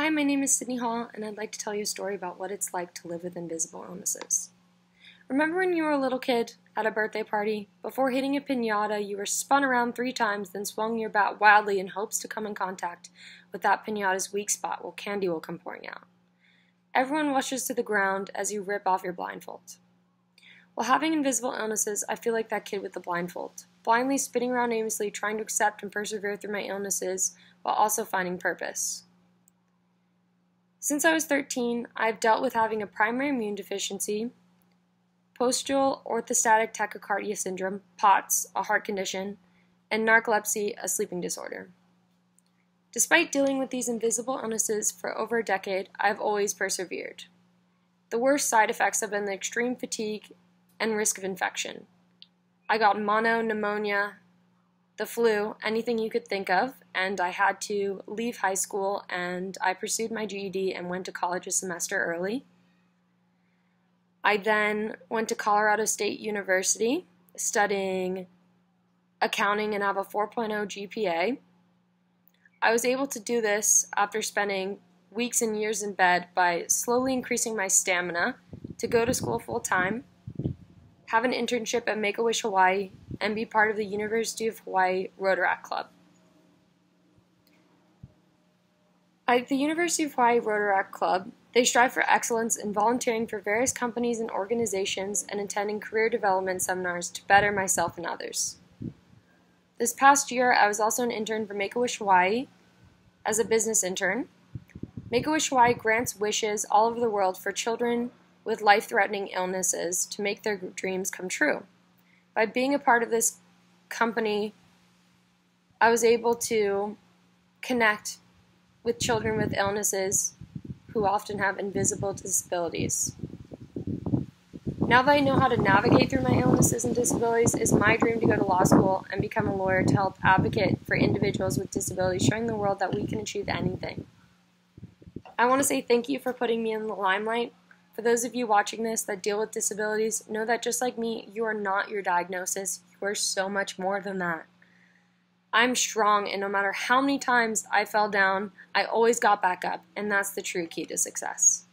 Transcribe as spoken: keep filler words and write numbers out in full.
Hi, my name is Sydney Hall, and I'd like to tell you a story about what it's like to live with invisible illnesses. Remember when you were a little kid at a birthday party? Before hitting a piñata, you were spun around three times, then swung your bat wildly in hopes to come in contact with that piñata's weak spot while candy will come pouring out. Everyone rushes to the ground as you rip off your blindfold. While having invisible illnesses, I feel like that kid with the blindfold, blindly spinning around aimlessly, trying to accept and persevere through my illnesses while also finding purpose. Since I was thirteen, I've dealt with having a primary immune deficiency, postural orthostatic tachycardia syndrome, P O T S, a heart condition, and narcolepsy, a sleeping disorder. Despite dealing with these invisible illnesses for over a decade, I've always persevered. The worst side effects have been the extreme fatigue and risk of infection. I got mono, pneumonia, the flu, anything you could think of, and I had to leave high school, and I pursued my G E D and went to college a semester early. I then went to Colorado State University studying accounting and have a four point oh G P A. I was able to do this after spending weeks and years in bed by slowly increasing my stamina to go to school full-time, have an internship at Make-A-Wish Hawaii, and be part of the University of Hawaii Rotaract Club. At the University of Hawaii Rotaract Club, they strive for excellence in volunteering for various companies and organizations and attending career development seminars to better myself and others. This past year, I was also an intern for Make-A-Wish Hawaii as a business intern. Make-A-Wish Hawaii grants wishes all over the world for children with life-threatening illnesses to make their dreams come true. By being a part of this company, I was able to connect with children with illnesses who often have invisible disabilities. Now that I know how to navigate through my illnesses and disabilities, it's my dream to go to law school and become a lawyer to help advocate for individuals with disabilities, showing the world that we can achieve anything. I want to say thank you for putting me in the limelight. For those of you watching this that deal with disabilities, know that just like me, you are not your diagnosis. You are so much more than that. I'm strong, and no matter how many times I fell down, I always got back up, and that's the true key to success.